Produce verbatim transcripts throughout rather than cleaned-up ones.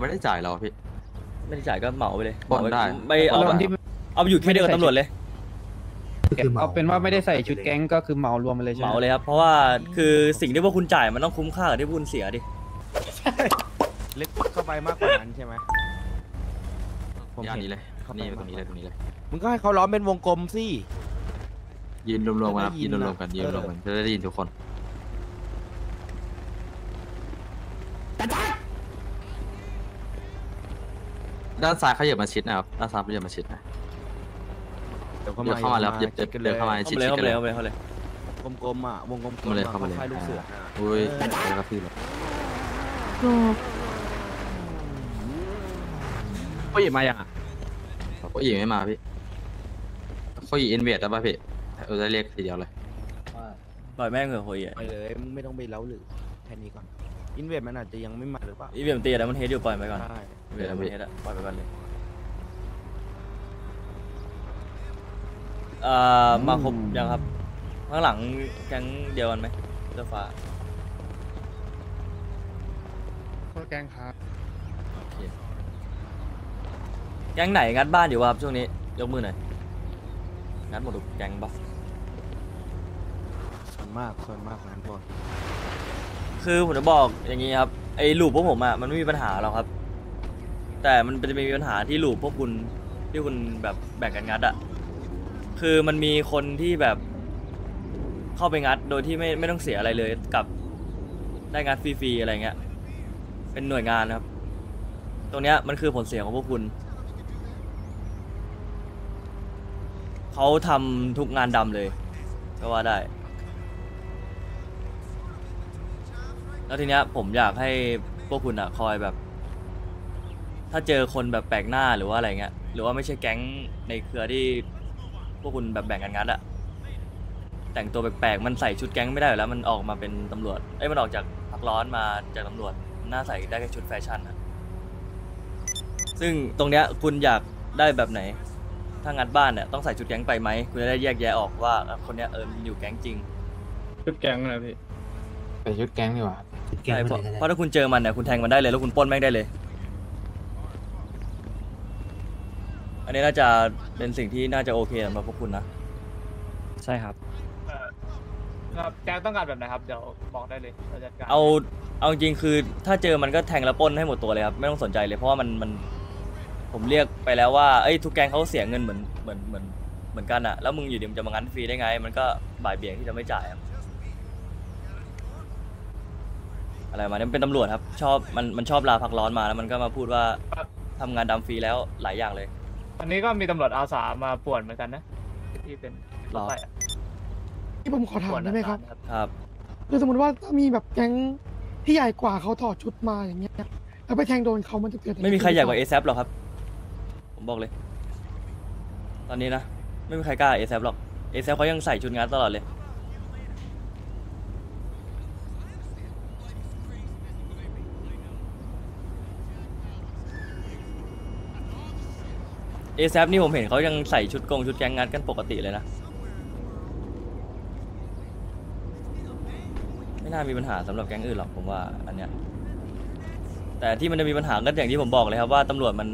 ไม่ได้จ่ายเราพี่ไม่ได้จ่ายก็เหมาไปเลยปล้นได้ไม่เอาแบบเอาอยู่แค่เดียวกับตำรวจเลยเอาเป็นว่าไม่ได้ใส่ชุดแก๊งก็คือเหมารวมไปเลยใช่ไหมเหมาเลยครับเพราะว่าคือสิ่งที่พวกคุณจ่ายมันต้องคุ้มค่ากับที่คุณเสียดิเล็กเข้าไปมากกว่านั้นใช่ไหมผมเห็นเลยนี่ตรงนี้เลยตรงนี้เลยมึงก็ให้เขาล้อมเป็นวงกลมสิยืนรวมๆกันยืนรวมๆกันยืนรวมๆกันจะได้ยินทุกคนด้านซ้ายเขาเหยียบมาชิดนะครับด้านซ้ายเขาเหยียบมาชิดนะเดี๋ยวเข้ามาแล้วเดี๋ยวเดี๋ยวเข้ามาชิดกันเลยเข้ามาเลยกลมๆอ่ะวงกลมๆเลยเข้ามาเลยอุ้ยแล้วก็พี่แบบโคยิมาอย่างอ่ะโคยิไม่มาพี่โคยิเอ็นเวดแล้วป่ะพี่เราได้เรียกทีเดียวเลยปล่อยแม่งเลยโคยิไปเลยไม่ต้องไปเล้าหรือแค่นี้ก่อนอินเวดมันอาจจะยังไม่มาหรือเปล่าอินเวดตีแต่มันเฮดอยู่ปล่อยไปก่อนเวดมันเฮดอะปล่อยไปก่อนเลยเอ่อมาครบยังครับข้างหลังแก๊งเดียวกันไหมเจ้าฟ้าแก๊งครับแก๊งไหนงัดบ้านอยู่วะช่วงนี้ยกมือหน่อยงัดหมดทุกแก๊งปะส่วนมากส่วนมากงานก่อนคือผมจะบอกอย่างนี้ครับไอ้ลูปพวกผมอ่ะมันไม่มีปัญหาหรอกครับแต่มันจะมีปัญหาที่ลูปพวกคุณที่คุณแบบแบ่งกันงัดอ่ะคือมันมีคนที่แบบเข้าไปงัดโดยที่ไม่ไม่ต้องเสียอะไรเลยกับได้งัดฟรีๆอะไรเงี้ยเป็นหน่วยงานครับตรงเนี้ยมันคือผลเสียของพวกคุณเขาทำทุกงานดำเลยก็ว่าได้แล้วทีเนี้ยผมอยากให้พวกคุณอะคอยแบบถ้าเจอคนแบบแปลกหน้าหรือว่าอะไรเงี้ยหรือว่าไม่ใช่แก๊งในเครือที่พวกคุณแบบแบ่งกันงัดอะแต่งตัวแปลกๆมันใส่ชุดแก๊งไม่ได้อยู่แล้วมันออกมาเป็นตำรวจเอ้ยมันออกจากพักร้อนมาจากตำรวจหน้าใส่ได้แค่ชุดแฟชั่นนะซึ่งตรงเนี้ยคุณอยากได้แบบไหนถ้างัดบ้านเนี่ยต้องใส่ชุดแก๊งไปไหมคุณจะได้แยกแยะออกว่าคนเนี้ยเอออยู่แก๊งจริงชุดแก๊งอะไรพี่ใส่ชุดแก๊งดีกว่าเพราะถ้าคุณเจอมันเนี่ยคุณแทงมันได้เลยแล้วคุณปล้นแม่งได้เลยอันนี้น่าจะเป็นสิ่งที่น่าจะโอเคสำหรับพวกคุณนะใช่ครับแก๊งต้องการแบบไหนครับเดี๋ยวบอกได้เลยเอาเอาจริงคือถ้าเจอมันก็แทงและปล้นให้หมดตัวเลยครับไม่ต้องสนใจเลยเพราะว่ามันมันผมเรียกไปแล้วว่าเอ้ยทุกแก๊งเขาเสียเงินเหมือนเหมือนเหมือนเหมือนกันอะแล้วมึงอยู่ดีมึงจะมางั้นฟรีได้ไงมันก็บ่ายเบี่ยงที่จะไม่จ่ายอะไรมาเนี่ยมันเป็นตำรวจครับชอบมันมันชอบลาพักร้อนมาแล้วมันก็มาพูดว่าทำงานดำฟรีแล้วหลายอย่างเลยอันนี้ก็มีตำรวจอาสามาป่วนเหมือนกันนะที่เป็นรถไฟที่ผมขอถามได้ไหมครับครับคือสมมติว่าถ้ามีแบบแก๊งที่ใหญ่กว่าเขาถอดชุดมาอย่างเงี้ยแล้วไปแทงโดนเขามันจะเกิดไม่มีใครใหญ่กว่า เอ แซป หรอกครับผมบอกเลยตอนนี้นะไม่มีใครกล้า เอ แซป หรอก เอ แซป เขายังใส่ชุดงานตลอดเลยเอ แซป นี่ผมเห็นเขายังใส่ชุดกงชุดแกงงัดกันปกติเลยนะไม่น่ามีปัญหาสำหรับแก๊งอื่นหรอกผมว่าอันเนี้ยแต่ที่มันจะมีปัญหาก็อย่างที่ผมบอกเลยครับว่าตำรวจมัน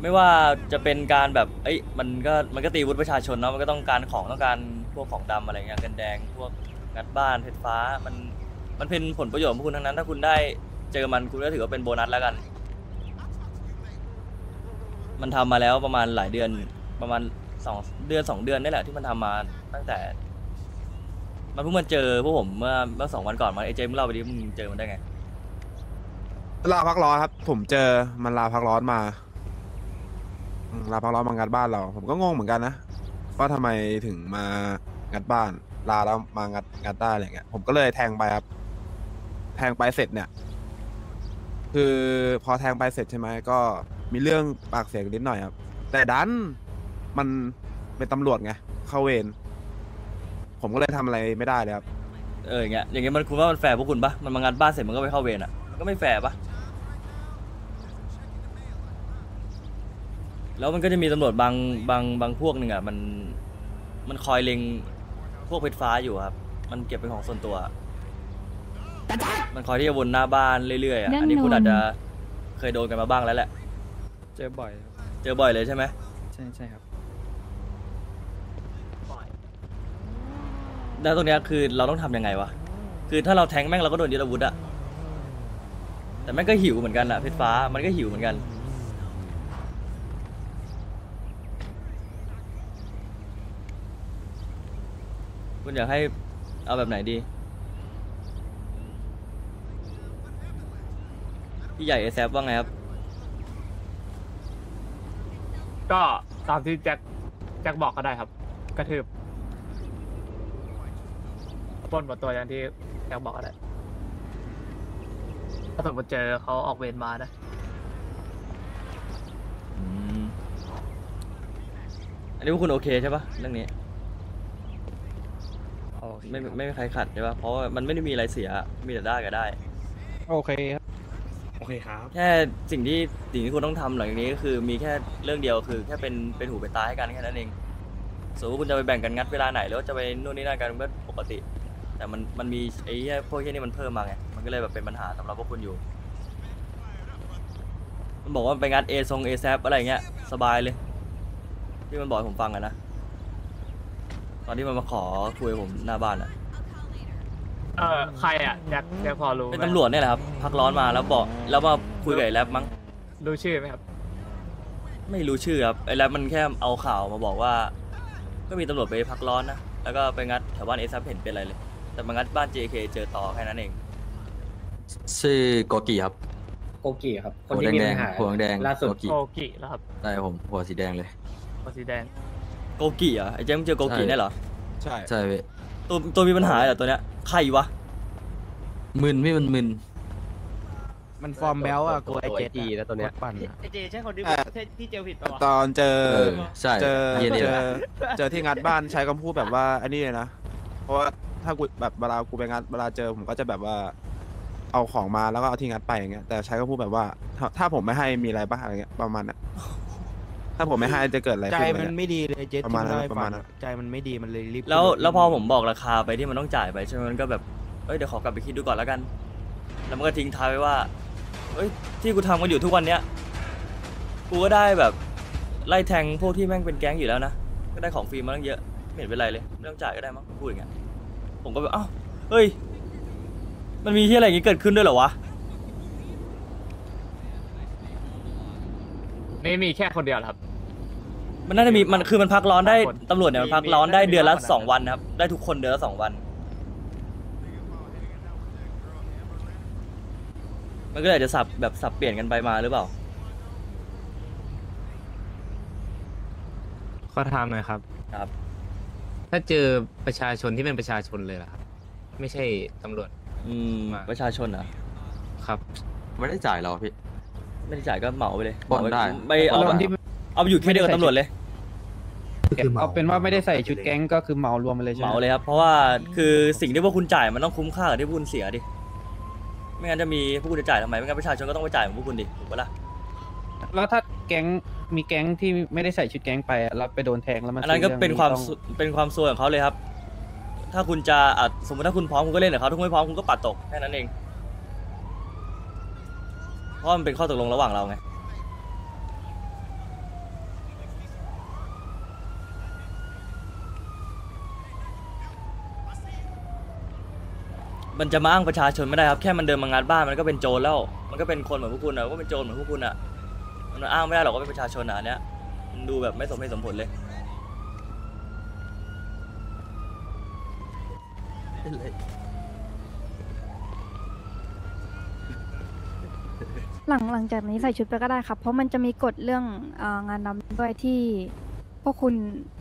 ไม่ว่าจะเป็นการแบบเอ้ยมันก็มันก็ตีวุฒิประชาชนเนาะมันก็ต้องการของต้องการพวกของดำอะไรเงี้ยเงินแดงพวกงัดบ้านเพชรฟ้ามันมันเป็นผลประโยชน์ของคุณทั้งนั้นถ้าคุณได้เจอมันคุณก็ถือว่าเป็นโบนัสแล้วกันมันทำมาแล้วประมาณหลายเดือนประมาณสองเดือนสองเดือนนี่แหละที่มันทำมาตั้งแต่มันเพิ่งมาเจอพวกผมเมื่อเมื่อสองวันก่อนมาไอ้เจมส์เล่าไปดิมึงเจอมันได้ไงลาพักร้อนครับผมเจอมันลาพักร้อนมาลาพักร้อนมางัดบ้านเราผมก็งงเหมือนกันนะว่าทำไมถึงมางัดบ้านลาแล้วมางัดงัดได้อะไรเงี้ยผมก็เลยแทงไปครับแทงไปเสร็จเนี่ยคือพอแทงไปเสร็จใช่ไหมก็มีเรื่องปากเสียงนิดหน่อยครับแต่ดันมันเป็นตำรวจไงเข้าเวรผมก็เลยทำอะไรไม่ได้เลยครับเอออย่างเงี้ยอย่างเงี้ยมันคุณว่ามันแฝงพวกคุณปะมันมางานบ้านเสร็จมันก็ไปเข้าเวรอ่ะมันก็ไม่แฝงปะแล้วมันก็จะมีตำรวจบางบางบางพวกหนึ่งอ่ะมันมันคอยเล็งพวกเพชรฟ้าอยู่ครับมันเก็บเป็นของส่วนตัวมันคอยที่จะวนหน้าบ้านเรื่อยๆอ่ะอันนี้คุณอาจจะ ยโดนกันมาบ้างแล้วแหละเจอบ่อยเจอบ่อยเลยใช่ไหมใช่ใช่ครับแล้วตรงเนี้ยคือเราต้องทำยังไงวะคือถ้าเราแทงแม่งเราก็โดนยึดอาวุธอะแต่แม่งก็หิวเหมือนกันอะเพชรฟ้ามันก็หิวเหมือนกันคุณอยากให้เอาแบบไหนดีพี่ใหญ่เอแซฟว่าไงครับก็ตามที่แจ็คแจ็คบอกก็ได้ครับกระทืบปล้นหมดตัวอย่างที่แจ็คบอกก็ได้ถ้าสมมติเจอเขาออกเวรมานะอันนี้พวกคุณโอเคใช่ปะเรื่องนี้ไม่ไม่มีใครขัดใช่ปะเพราะมันไม่ได้มีอะไรเสียมีแต่ได้ก็ได้โอเคครับโอเคครับแค่สิ่งที่สิ่งที่คุณต้องทำหลังจากนี้ก็คือมีแค่เรื่องเดียวคือแค่เป็นเป็นหูเป็นตาให้กันแค่นั้นเองส่วนว่าคุณจะไปแบ่งกันงัดเวลาไหนแล้วจะไปนู่นนี่นั่นกันก็ปกติแต่มันมันมีไอ้พวกแค่นี้มันเพิ่มมาไงมันก็เลยแบบเป็นปัญหาสำหรับพวกคุณอยู่มันบอกว่าไปงัดเอซงเอแซปอะไรเงี้ยสบายเลยที่มันบอกผมฟังกันนะตอนที่มันมาขอคุยผมหน้าบ้านอ่ะเออใครอ่ะแจ็คแจ็คพอรู้เป็นตำรวจเนี่ยแหละครับพักร้อนมาแล้วบอกแล้วมาคุยกับไอ้แรปมั้งรู้ชื่อไหมครับไม่รู้ชื่อครับไอ้แรปมันแค่เอาข่าวมาบอกว่าก็มีตำรวจไปพักร้อนนะแล้วก็ไปงัดแถวบ้านเอซับเห็นเป็นอะไรเลยแต่มางัดบ้าน เจ เค เจอต่อแค่นั้นเองชื่อโกกี้ครับโกกี้ครับคนที่มีปัญหาหัวแดงล่าสุดโกกี้แล้วครับได้ผมหัวสีแดงเลยหัวสีแดงโกกี้เหรอไอ้เจมเจอโกกี้ได้เหรอใช่ใช่พี่ตัวตัวมีปัญหาเหรอตัวเนี้ยใครวะมึนพี่มันมึนมันฟอร์มแบลอะโกไอเจตีแล้วตัวเนี้ยปั่นไอเจใช่คนที่พี่เจลผิดป่ะตอนเจอใช่เจอเจอที่งัดบ้านใช้คำพูดแบบว่าอันนี้เลยนะเพราะว่าถ้ากูแบบเวลากูไปงัดเวลาเจอผมก็จะแบบว่าเอาของมาแล้วก็เอาที่งัดไปอย่างเงี้ยแต่ใช้คำพูดแบบว่าถ้าผมไม่ให้มีอะไรบ้างอะไรเงี้ยประมาณนั้นถ้าผมไม่ให้จะเกิดอะไรใจมันไม่ดีเลยเจตประมาณนั้นประมาณนั้นใจมันไม่ดีมันเลยรีบแล้วแล้วพอผมบอกราคาไปที่มันต้องจ่ายไปใช่ไหมมันก็แบบเอ้ยเดี๋ยวขอกลับไปคิดดูก่อนแล้วกันแล้วมันก็ทิ้งท้ายไว้ว่าเอ้ยที่กูทำกันอยู่ทุกวันเนี้ยกูก็ได้แบบไล่แทงพวกที่แม่งเป็นแก๊งอยู่แล้วนะก็ได้ของฟรีมาตั้งเยอะไม่เห็นเป็นไรเลยไม่ต้องจ่ายก็ได้มั้งพูดอย่างเงี้ยผมก็แบบอ้าวเฮ้ยมันมีที่อะไรอย่างงี้เกิดขึ้นด้วยเหรอวะไม่มีแค่คนเดียวครับมันน่าจะมีมันคือมันพักร้อนได้ตำรวจเนี่ยมันพักร้อนได้เดือนละสองวันครับได้ทุกคนเดือนละสองวันมันก็อาจจะสับแบบสับเปลี่ยนกันไปมาหรือเปล่าขอถามหน่อยครับครับถ้าเจอประชาชนที่เป็นประชาชนเลยล่ะครับไม่ใช่ตำรวจอืมประชาชนเหรอครับไม่ได้จ่ายหรอพี่ไม่ได้จ่ายก็เหมาไปเลยบ่นได้ไม่เอาเอาอยู่แค่เดียวกับตำรวจเลยเอาเป็นว่าไม่ได้ใส่ชุดแก๊งก็คือเหมารวมไปเลยใช่ไหมเหมาเลยครับเพราะว่าคือสิ่งที่พวกคุณจ่ายมันต้องคุ้มค่ากับที่พวกคุณเสียดิไม่งั้นจะมีพวกคุณจะจ่ายทำไมไม่งั้นประชาชนก็ต้องไปจ่ายของพวกคุณดิถูกปะล่ะแล้วถ้าแก๊งมีแก๊งที่ไม่ได้ใส่ชุดแก๊งไปเราไปโดนแทงแล้วมันอันนั้นก็เป็นความเป็นความซวยของเขาเลยครับถ้าคุณจะสมมติถ้าคุณพร้อมคุณก็เล่นกับเขาถ้าไม่พร้อมคุณก็ปัดตกแค่นั้นเองเพราะมันเป็นข้อตกลงระหว่างเราไงมันจะมาอ้างประชาชนไม่ได้ครับแค่มันเดินมางานบ้านมันก็เป็นโจรแล้วมันก็เป็นคนเหมือนพวกคุณนะก็เป็นโจรเหมือนพวกคุณอ่ะมันอ้างไม่ได้หรอกว่าเป็นประชาชนอ่ะเนี้ยมันดูแบบไม่สมเหตุสมผลเลยหลังหลังจากนี้ใส่ชุดไปก็ได้ครับเพราะมันจะมีกฎเรื่องงานนำด้วยที่พวกคุณ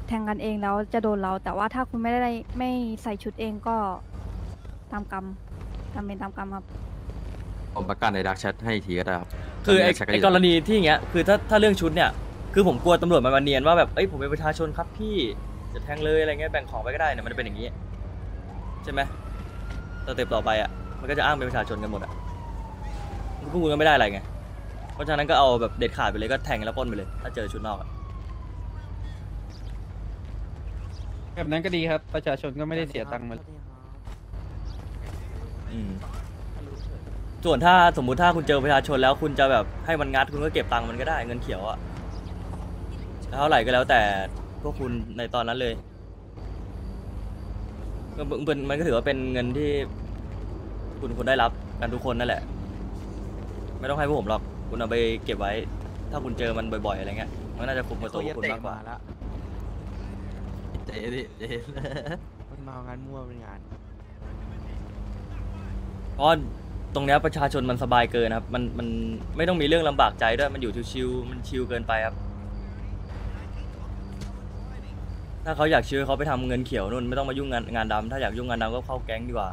แทงกันเองแล้วจะโดนเราแต่ว่าถ้าคุณไม่ได้ไม่ใส่ชุดเองก็ตามกรรมทำเป็นตามกรรมครับผมประกาศในดักแชทให้ทีก็ได้ครับคือไอ้กรณีที่อย่างเงี้ยคือถ้าถ้าเรื่องชุดเนี่ยคือผมกลัวตำรวจมันมาเนียนว่าแบบเอ้ยผมเป็นประชาชนครับพี่จะแทงเลยอะไรเงี้ยแบ่งของไปก็ได้เนี่ยมันจะเป็นอย่างนี้ใช่ไหมสเต็ปต่อไปอ่ะมันก็จะอ้างเป็นประชาชนกันหมดอ่ะพวกคุณก็ไม่ได้อะไรไงเพราะฉะนั้นก็เอาแบบเด็ดขาดไปเลยก็แทงแล้วปล้นไปเลยถ้าเจอชุดนอกแบบนั้นก็ดีครับประชาชนก็ไม่ได้เสียตังค์มัน ส่วนถ้าสมมุติถ้าคุณเจอประชาชนแล้วคุณจะแบบให้มันงัดคุณก็เก็บตังค์มันก็ได้เงินเขียวอะเท่าไหร่ก็แล้วแต่พวกคุณในตอนนั้นเลยมันก็ถือว่าเป็นเงินที่คุณคุณได้รับกันทุกคนนั่นแหละไม่ต้องให้พวกผมหรอกคุณเอาไปเก็บไว้ถ้าคุณเจอมันบ่อยๆอะไรเงี้ยมันน่าจะคุ้มกับตัวคุณมากกว่าละเจ๊ดิเจ๊มันมางานมั่วเป็นงานอ๋อตรงนี้ประชาชนมันสบายเกินครับมันมันไม่ต้องมีเรื่องลำบากใจด้วยมันอยู่ชิวๆมันชิวเกินไปครับถ้าเขาอยากชิวเขาไปทำเงินเขียวนู่นไม่ต้องมายุ่งงานงานดำถ้าอยากยุ่งงานดำก็เข้าแก๊งดีกว่า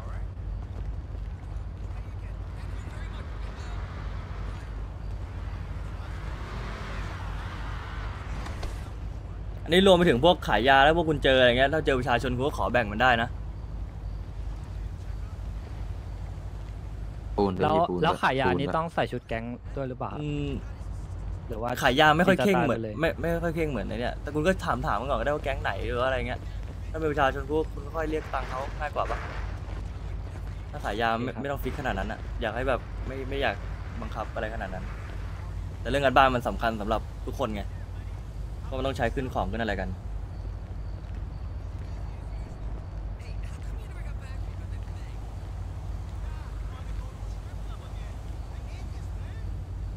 อันนี้รวมไปถึงพวกขายยาแล้วพวกคุณเจออะไรเงี้ยถ้าเจอประชาชนคุณก็ขอแบ่งมันได้นะแล้วแล้วขายยานี่ต้องใส่ชุดแก๊งด้วยหรือเปล่าหรือว่าขายยาไม่ค่อยเข่งเหมือนไม่ไม่ค่อยเข่งเหมือนเนี่ยแต่คุณก็ถามถามกันก่อนก็ได้ว่าแก๊งไหนหรืออะไรเงี้ยถ้าเป็นประชาชนพวกคุณค่อยเรียกตังเขาง่ายกว่าปะถ้าขายยาไม่ไม่ต้องฟิกขนาดนั้นอะอยากให้แบบไม่ไม่อยากบังคับอะไรขนาดนั้นแต่เรื่องการบ้านมันสำคัญสำหรับทุกคนไงเพราะมันต้องใช้ขึ้นของขึ้นอะไรกัน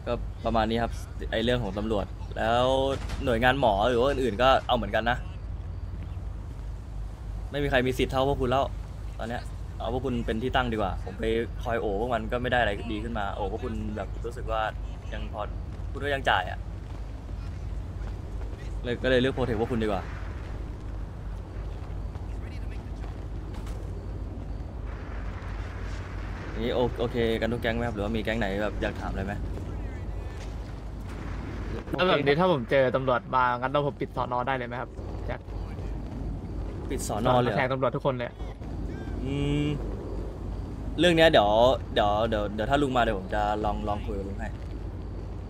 ก็ประมาณนี้ครับไอเรื่องของตำรวจแล้วหน่วยงานหมอหรือว่าอื่นๆก็เอาเหมือนกันนะไม่มีใครมีสิทธิ์เท่าพวกคุณแล้วตอนเนี้ยเอาพวกคุณเป็นที่ตั้งดีกว่าผมไปคอยโอบพวกมันก็ไม่ได้อะไรดีขึ้นมาโอบพวกคุณแบบรู้สึกว่ายังพอคุณก็ยังจ่ายอ่ะเลยก็เลยเลือกโปรเทคพวกคุณดีกว่านี่โอเคกันทุกแก๊งไหมครับหรือว่ามีแก๊งไหนแบบอยากถามอะไรไหมถ้าแบบนี้ถ้าผมเจอตำรวจมางั้นเราผมปิดสอนอได้เลยไหมครับจากปิดสอนอเลยแทงตำรวจทุกคนเลยอืมเรื่องนี้เดี๋ยวเดี๋ยวเดี๋ยวเดี๋ยวถ้าลุงมาเดี๋ยวผมจะลองลองคุยกับลุงให้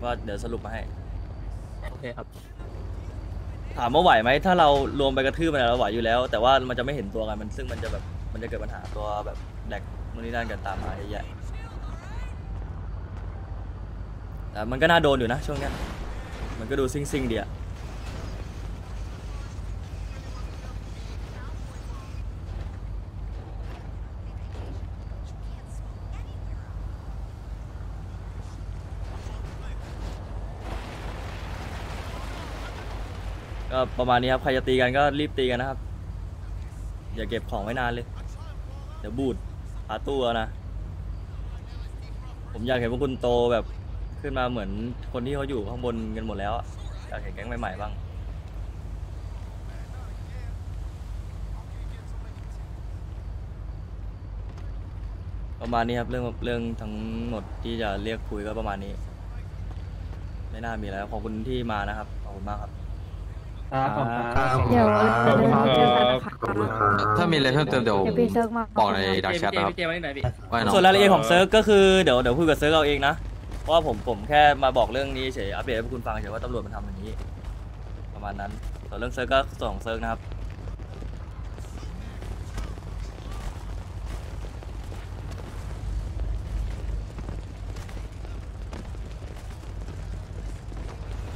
ว่าเดี๋ยวสรุปมาให้โอเคครับถามว่าไหวไหมถ้าเรารวมไปกระทืบมันเราไหวอยู่แล้วแต่ว่ามันจะไม่เห็นตัวกันมันซึ่งมันจะแบบมันจะเกิดปัญหาตัวแบบแดกมือนี่ด้านกันตามมาใหญ่แต่มันก็น่าโดนอยู่นะช่วงนี้มันก็ดูซิ่งซิ่งเดียวก็ประมาณนี้ครับใครจะตีกันก็รีบตีกันนะครับอย่าเก็บของไว้นานเลยเดี๋ยวบูดอาตู้นะผมอยากเห็นพวกคุณโตแบบขึ้นมาเหมือนคนที่เขาอยู่ข้างบนกันหมดแล้วอยากเห็นแก๊งใหม่ๆบ้างประมาณนี้ครับเรื่องเรื่องทั้งหมดที่จะเรียกคุยก็ประมาณนี้ไม่น่ามีอะไรขอบคุณที่มานะครับขอบคุณมากครับเดี๋ยวถ้ามีอะไรเพิ่มเติมเดี๋ยวบอกในดักแชทนะครับส่วนรายละเอียดของเซิร์ฟก็คือเดี๋ยวเดี๋ยวพูดกับเซิร์ฟเอาเองนะเพราะผมผมแค่มาบอกเรื่องนี้เฉยอัปเดตให้คุณฟังเฉยว่าตำรวจมันทำอย่างนี้ประมาณนั้นส่วนเรื่องเซิร์ฟก็ส่วนของเซิร์ฟนะครับ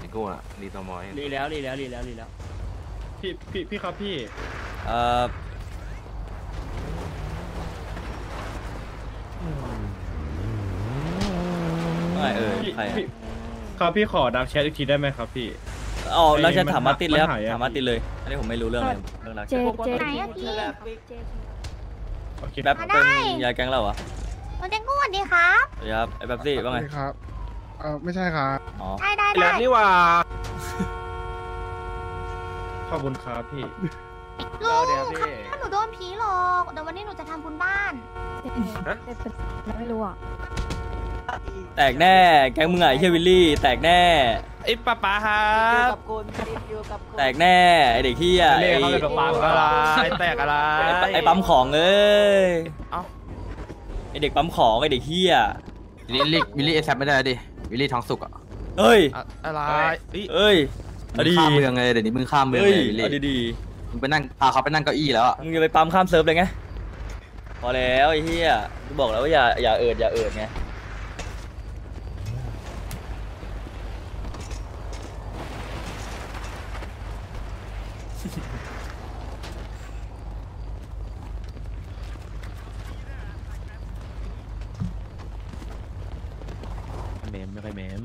นี่กูอะรีตอมอยรีแล้วรีแล้วรีแล้วรีแล้วพี่พี่พี่ครับพี่เอ่อไม่เออใครครับพี่ขอดักแชทอีกทีได้ไหมครับพี่อ๋อดักแชทถามมาติดเลยถามมาติดเลยอันนี้ผมไม่รู้เรื่องเลยเรื่องดักแชทแป๊บเป็นยาแก๊งเราเหรอโอเดงูสวัสดีครับสวัสดีครับไอ้แป๊บซี่ว่าไงครับเออไม่ใช่ครับอ๋อได้ได้แล้วนี่ว่าขอบคุณครับพี่ลูกถ้าหนูโดนผีหลอกเดี๋ยววันนี้หนูจะทำบุญบ้านไม่รู้อ่ะแตกแน่แก๊งมึงไงเฮียวิลลี่แตกแน่ไอ้ป้าป้าครับแตกแน่ไอเด็กเฮียไอป้าอะไรแตกอะไรไอปั๊มของเอ้ยไอเด็กปั๊มของไอเด็กเฮียวิลลี่วิลลี่เอซับไม่ได้ดิวิลลี่ทองสุกอ่ะเอ้ยอะไรเอ้ยข้ามเมืองเลยเดี๋ยวนี้มึงข้ามเมืองเลยวิลลี่ดีมึงไปนั่งพาเขาไปนั่งเก้าอี้แล้วมึงจะไปปั๊มข้ามเซิร์ฟเลยไงพอแล้วไอเฮียกูบอกแล้วว่าอย่าอย่าเอิดอย่าเอิดไง เมมไม่ค่อยเมม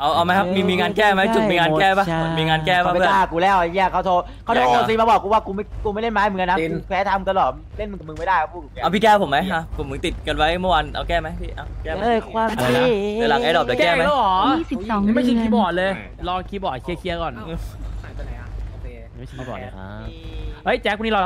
เอาเอาไหมครับมีมีงานแก้ไหมจุกมีงานแก้ปะมีงานแก้ปะเพื่อนไม่กล้ากูแล้วไอ้แย่เขาโทรเขาโทรซีมาบอกกูว่ากูไม่กูไม่เล่นไม้เหมือนกันนะแพ้ทำตลอดเล่นมึงกับมึงไม่ได้พูดกับแกเอาพี่แก้ผมไหมฮะผมมึงติดกันไว้เมื่อวานเอาแก้ไหมพี่เอาแก้ไหมเอ้ยความจริงเดี๋ยวหลังไอ้ดอกจะแก้ไหมยี่สิบสองไม่ใช่คีย์บอร์ดเลยรอคีย์บอร์ดเคลียร์ก่อนไม่ใช่คีย์บอร์ดเลยครับเฮ้ยแจ็ควันนี้รอ